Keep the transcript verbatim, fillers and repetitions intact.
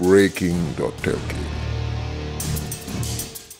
breaking dot L K